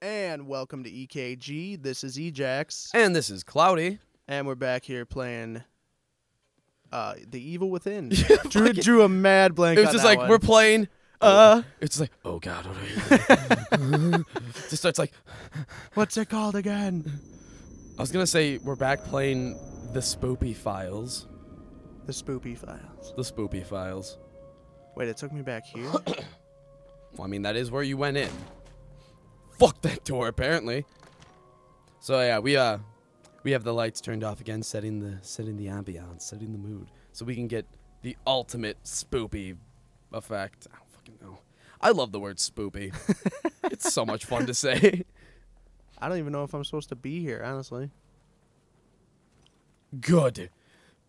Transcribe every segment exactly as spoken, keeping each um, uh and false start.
And welcome to E K G. This is Ejax. And this is Cloudy. And we're back here playing uh, The Evil Within. Drew, drew a mad blank. It was just like, one. we're playing. Uh, oh. It's like, oh God. What are you it just starts like, what's it called again? I was going to say, we're back playing The Spoopy Files. The Spoopy Files. The Spoopy Files. Wait, it took me back here? Well, I mean, that is where you went in. Fuck that door, apparently. So yeah, we uh, we have the lights turned off again, setting the setting the ambiance, setting the mood, so we can get the ultimate spoopy effect. I don't fucking know. I love the word spoopy. It's so much fun to say. I don't even know if I'm supposed to be here, honestly. Good.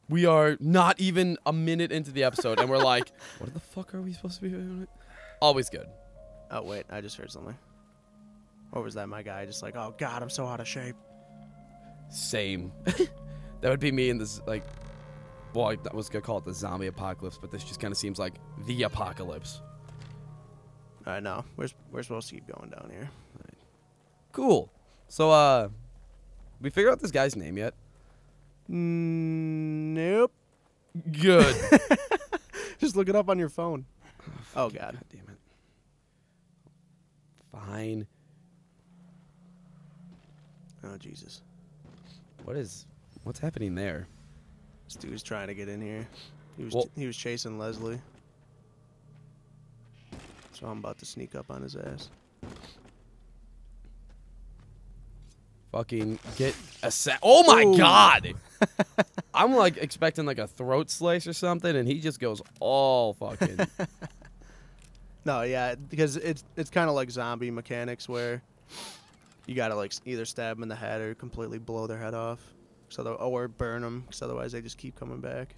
We are not even a minute into the episode, and we're like, what the fuck are we supposed to be doing? Always good. Oh wait, I just heard something. Or was that my guy just like, oh God, I'm so out of shape? Same. That would be me in this, like, well, I was going to call it the zombie apocalypse, but this just kind of seems like the apocalypse. All right, no, we're, we're supposed to keep going down here. All right. Cool. So, uh, we figured out this guy's name yet? Mm, nope. Good. Just look it up on your phone. Oh, oh God. God damn it. Fine. Oh, Jesus. What is... What's happening there? This dude's trying to get in here. He was, well, he was chasing Leslie. So I'm about to sneak up on his ass. Fucking get a sa- Oh my Ooh. God! I'm like expecting like a throat slice or something, and he just goes all fucking... No, yeah, because it's, it's kind of like zombie mechanics where... You gotta like either stab them in the head or completely blow their head off, so or burn them, because otherwise they just keep coming back.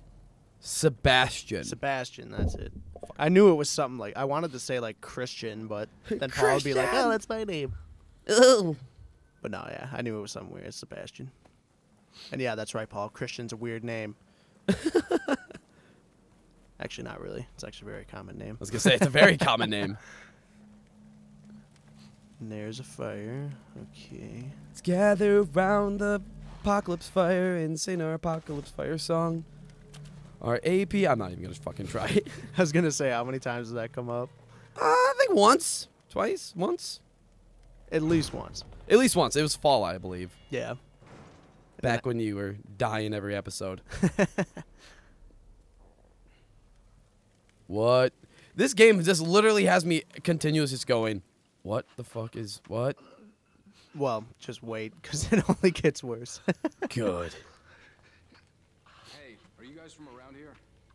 Sebastian. Sebastian, that's it. I knew it was something like I wanted to say like Christian, but then Paul would be like, "Oh, that's my name." Ooh. But no, yeah, I knew it was something weird. It's Sebastian. And yeah, that's right, Paul. Christian's a weird name. Actually, not really. It's actually a very common name. I was gonna say it's a very common name. And there's a fire. Okay. Let's gather around the apocalypse fire and sing our apocalypse fire song. Our A P. I'm not even going to fucking try it. I was going to say, how many times does that come up? Uh, I think once. Twice? Once? At least once. At least once. It was Fallout, I believe. Yeah. Back when you were dying every episode. What? This game just literally has me continuously just going... What the fuck is what? Well, just wait, because it only gets worse. Good. Hey, are you guys from around here?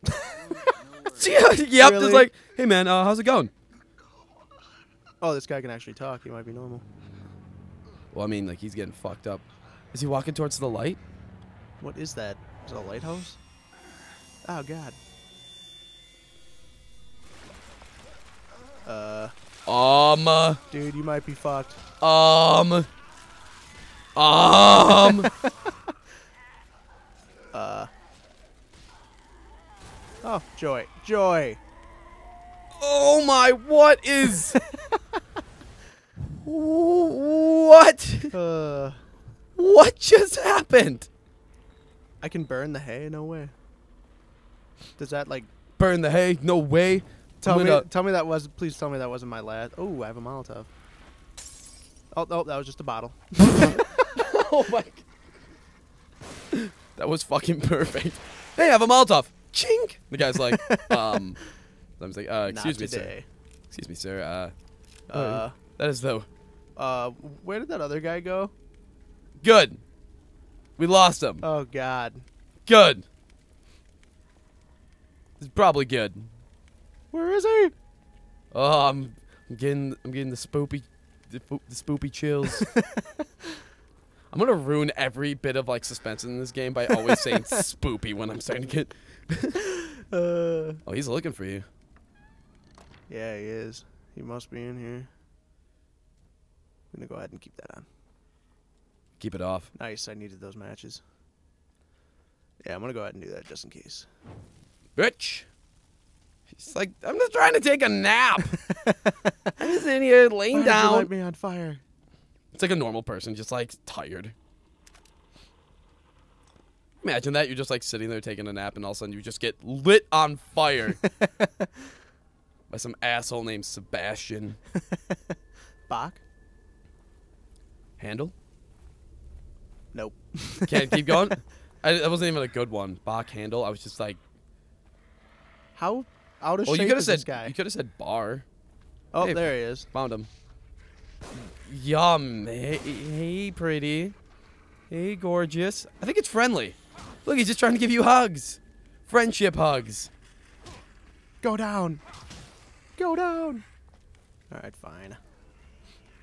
No, no yeah, yep, really? Just like, hey man, uh, how's it going? Oh, this guy can actually talk. He might be normal. Well, I mean, like, he's getting fucked up. Is he walking towards the light? What is that? Is it a lighthouse? Oh, God. Uh... Um. Dude, you might be fucked. Um. Um. uh. Oh, joy. Joy. Oh my, what is... What? Uh. What just happened? I can burn the hay? No way. Does that, like... Burn the hay? No way. Tell me, tell me that was. Please tell me that wasn't my last. Oh, I have a Molotov. Oh, oh, that was just a bottle. Oh my! God. That was fucking perfect. Hey, I have a Molotov. Chink. The guy's like, um, I was like, uh, excuse me, sir. Excuse me, sir. Uh, uh, that is though. Uh, where did that other guy go? Good. We lost him. Oh God. Good. It's probably good. Where is he? Oh, I'm, I'm getting, I'm getting the spoopy, the, the spoopy chills. I'm gonna ruin every bit of like suspense in this game by always saying spoopy when I'm starting to get. uh, oh, he's looking for you. Yeah, he is. He must be in here. I'm gonna go ahead and keep that on. Keep it off. Nice. I needed those matches. Yeah, I'm gonna go ahead and do that just in case. Bitch. She's like, I'm just trying to take a nap. I'm just in here laying down. Why did you light me on fire? It's like a normal person, just like tired. Imagine that, you're just like sitting there taking a nap and all of a sudden you just get lit on fire by some asshole named Sebastian. Bach? Handle? Nope. Can't keep going? I, that wasn't even a good one. Bach, handle. I was just like... How out of oh, shape you is said, this guy? You could have said bar. Oh, hey, there he is. Found him. Yum. Hey, hey, pretty. Hey, gorgeous. I think it's friendly. Look, he's just trying to give you hugs. Friendship hugs. Go down. Go down. All right, fine.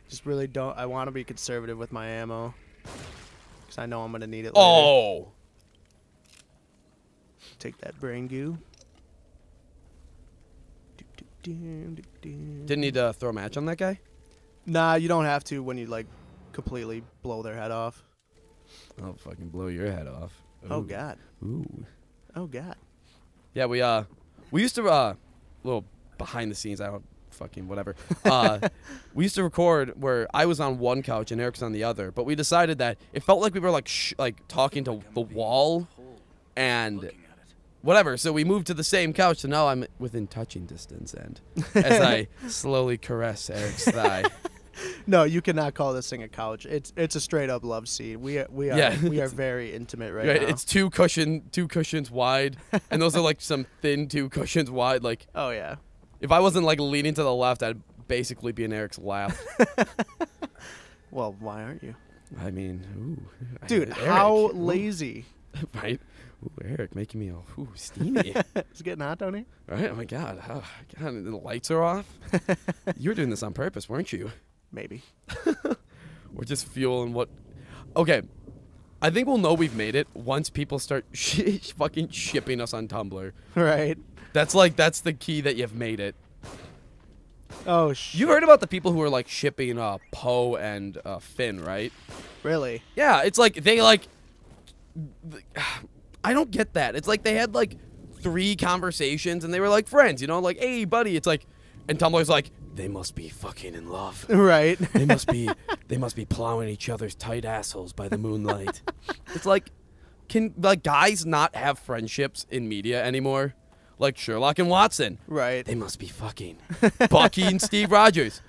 Just really don't... I want to be conservative with my ammo. Because I know I'm going to need it later. Oh! Take that brain goo. Didn't need to throw a match on that guy? Nah, you don't have to when you, like, completely blow their head off. I'll fucking blow your head off. Ooh. Oh, God. Ooh. Oh, God. Yeah, we, uh... We used to, uh... little behind the scenes, I don't... fucking whatever. Uh, we used to record where I was on one couch and Eric's on the other, but we decided that it felt like we were like sh like talking to the wall and whatever, so we moved to the same couch, so now I'm within touching distance and as I slowly caress Eric's thigh. No, you cannot call this thing a couch. It's it's a straight up love scene. We are, we are yeah. we are very intimate right, right now. It's two cushion two cushions wide and those are like some thin two cushions wide like oh yeah. If I wasn't, like, leaning to the left, I'd basically be in Eric's lap. Well, why aren't you? I mean, ooh. Dude, I, how Eric, lazy. Ooh. Right? Ooh, Eric making me all, ooh, steamy. It's getting hot, don't it? Right? Oh, my God. Oh, God. And the lights are off. You were doing this on purpose, weren't you? Maybe. We're just fueling what... Okay. I think we'll know we've made it once people start sh fucking shipping us on Tumblr. Right. That's like, that's the key that you've made it. Oh, shit. You heard about the people who are like shipping uh, Poe and uh, Finn, right? Really? Yeah, it's like, they like, I don't get that. It's like they had like three conversations and they were like friends, you know? Like, hey, buddy, it's like, and Tumblr's like, they must be fucking in love. Right. They must be they must be plowing each other's tight assholes by the moonlight. It's like, can like guys not have friendships in media anymore? Like Sherlock and Watson. Right. They must be fucking Bucky and Steve Rogers.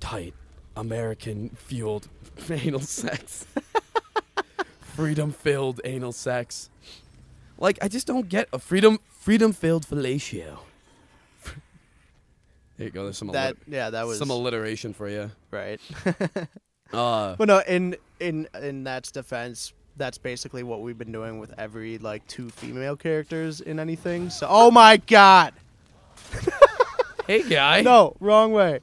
Tight American fueled anal sex. Freedom filled anal sex. Like I just don't get a freedom freedom filled fellatio. There you go. There's some that, yeah, that was some alliteration for you, right? uh, but no, in in in that's defense. That's basically what we've been doing with every like two female characters in anything. So, oh my God! Hey guy. No, wrong way.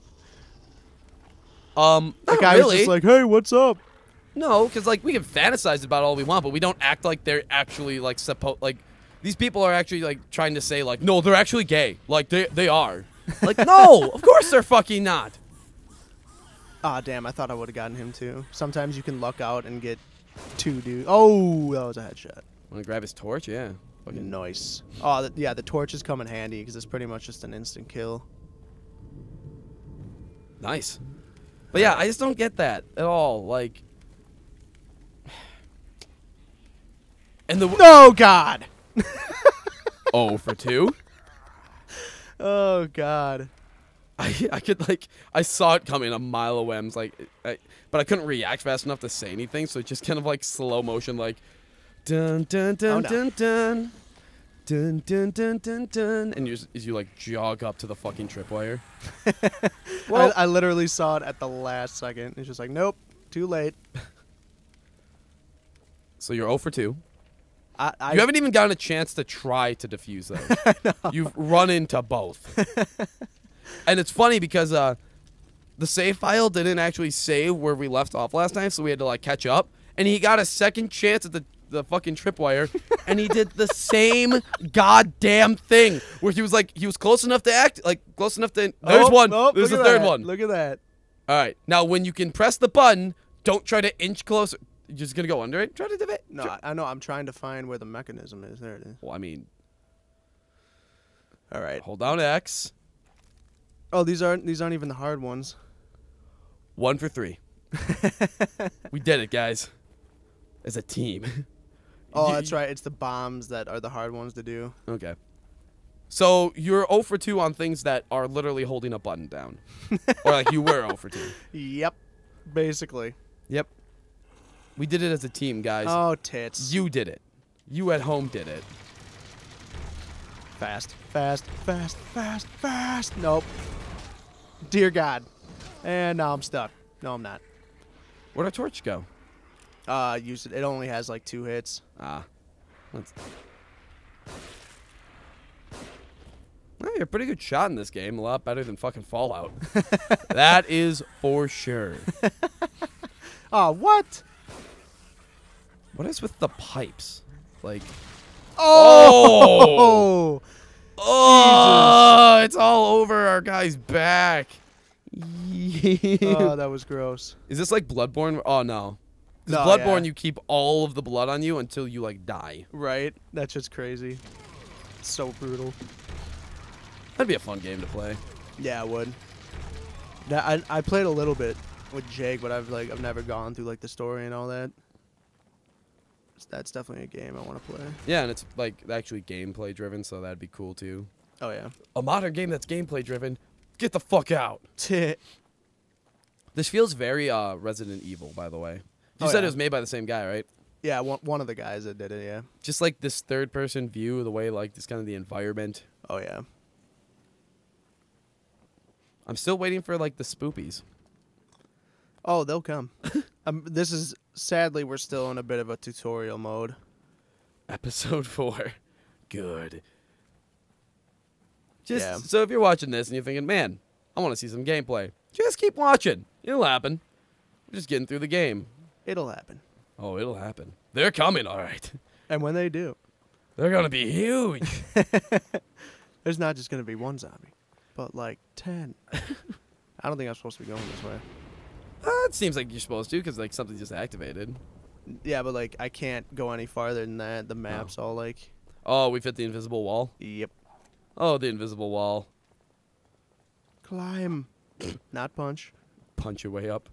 Um, the guy really. was just like, "Hey, what's up?" No, because like we can fantasize about all we want, but we don't act like they're actually like supposed. Like these people are actually like trying to say like, "No, they're actually gay." Like they they are. Like, no, of course they're fucking not. Ah, damn, I thought I would have gotten him, too. Sometimes you can luck out and get two dudes. Oh, that was a headshot. Want to grab his torch? Yeah. Fucking nice. Oh, th yeah, the torch is coming handy because it's pretty much just an instant kill. Nice. But yeah, I just don't get that at all. Like... And the... Oh, God! Oh, for two? Oh, God. I, I could, like, I saw it coming a mile away. I was like, I, but I couldn't react fast enough to say anything, so it just kind of, like, slow motion, like, dun, dun, dun, oh, no. dun, dun, dun, dun, dun, dun, dun, and you, you like, jog up to the fucking tripwire. Well, I, I literally saw it at the last second. It's just like, nope, too late. So you're oh for two. I, I, you haven't even gotten a chance to try to defuse those. No. You've run into both. And it's funny because uh, the save file didn't actually save where we left off last time, so we had to like catch up. And he got a second chance at the, the fucking tripwire, and he did the same goddamn thing where he was like, he was close enough to act, like close enough to. There's oh, one. Oh, there's the third that. one. Look at that. All right. Now, when you can press the button, don't try to inch closer. You're just going to go under it? Try to do it? No, I know. I'm trying to find where the mechanism is. There it is. Well, I mean... All right. Hold down X. Oh, these aren't, these aren't even the hard ones. One for three. We did it, guys. As a team. Oh, that's right. It's the bombs that are the hard ones to do. Okay. So you're zero for two on things that are literally holding a button down. Or like you were zero for two. Yep. Basically. Yep. We did it as a team, guys. Oh, tits. You did it. You at home did it. Fast, fast, fast, fast, fast. Nope. Dear God. And now I'm stuck. No, I'm not. Where'd our torch go? Uh, use it. It only has like two hits. Ah. Let's... Oh, you're a pretty good shot in this game. A lot better than fucking Fallout. That is for sure. Oh, what? What is with the pipes? Like... Oh! Oh! Oh! It's all over our guy's back. Oh, that was gross. Is this like Bloodborne? Oh, no. No, Bloodborne, yeah. You keep all of the blood on you until you, like, die. Right? That's just crazy. It's so brutal. That'd be a fun game to play. Yeah, it would. I, I played a little bit with Jake, but I've, like, I've never gone through, like, the story and all that. That's definitely a game I want to play. Yeah, and it's, like, actually gameplay driven, so that'd be cool, too. Oh, yeah. A modern game that's gameplay driven? Get the fuck out. This feels very uh, Resident Evil, by the way. You oh, said yeah. It was made by the same guy, right? Yeah, one, one of the guys that did it, yeah. Just, like, this third-person view, the way, like, this kind of the environment. Oh, yeah. I'm still waiting for, like, the Spoopies. Oh, they'll come. um, this is... Sadly, we're still in a bit of a tutorial mode. Episode four. Good. Just yeah. So if you're watching this and you're thinking, man, I want to see some gameplay, just keep watching. It'll happen. We're just getting through the game. It'll happen. Oh, it'll happen. They're coming, all right. And when they do. They're going to be huge. There's not just going to be one zombie, but like ten. I don't think I'm supposed to be going this way. Uh, it seems like you're supposed to, because like something just activated. Yeah, but like I can't go any farther than that. The map's no. all like. Oh, we've hit the invisible wall. Yep. Oh, the invisible wall. Climb, not punch. Punch your way up.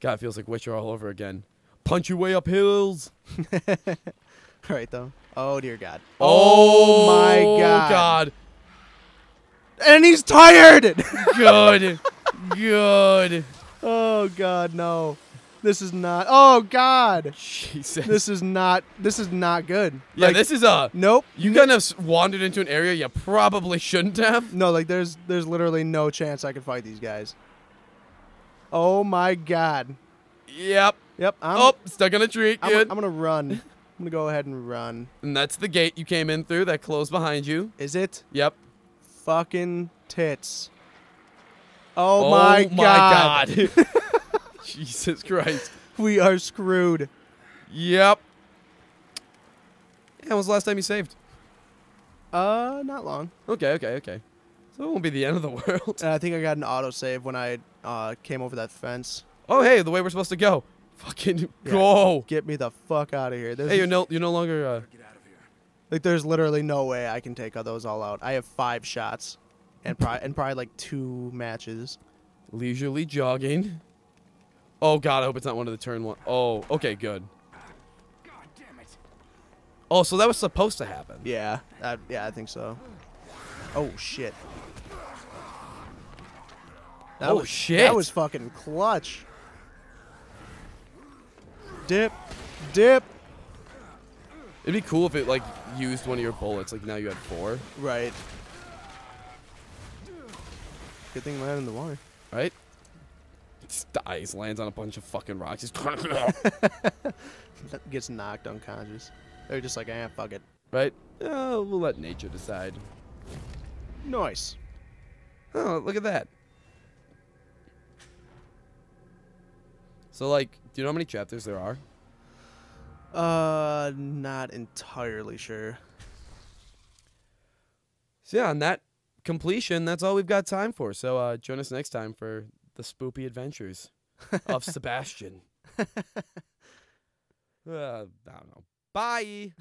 God, it feels like Witcher all over again. Punch your way up hills. All right, though. Oh dear God. Oh, oh my God. God. And he's tired. Good. Good. Oh, God, no. This is not... Oh, God. Jesus. This is not... This is not good. Yeah, like, this is a... Nope. You kind of wandered into an area you probably shouldn't have. No, like, there's there's literally no chance I could fight these guys. Oh, my God. Yep. Yep. I'm, oh, stuck in a tree. I'm, I'm going to run. I'm going to go ahead and run. And that's the gate you came in through that closed behind you. Is it? Yep. Fucking tits. Oh, oh my God. My God. Jesus Christ. We are screwed. Yep. Yeah, when was the last time you saved? Uh, not long. Okay, okay, okay. So it won't be the end of the world. And I think I got an autosave when I uh, came over that fence. Oh, hey, the way we're supposed to go. Fucking yeah, go. Get me the fuck out of here. There's hey, you're no, you're no longer... Uh, get out of here. Like, there's literally no way I can take those all out. I have five shots. And, pro and probably like two matches. Leisurely jogging. Oh, God, I hope it's not one of the turn one. Oh, okay, good. God damn it. Oh, so that was supposed to happen. Yeah, I, yeah, I think so. Oh, shit. That oh, was, shit. That was fucking clutch. Dip. Dip. It'd be cool if it, like, used one of your bullets. Like, now you had four. Right. Good thing landed in the water. Right? Just dies, lands on a bunch of fucking rocks. Just gets knocked unconscious. They're just like, eh, fuck it. Right? Oh, we'll let nature decide. Nice. Oh, look at that. So, like, do you know how many chapters there are? Uh, not entirely sure. So, yeah, on that completion, that's all we've got time for. So uh, join us next time for the spoopy adventures of Sebastian. uh, I don't know. Bye.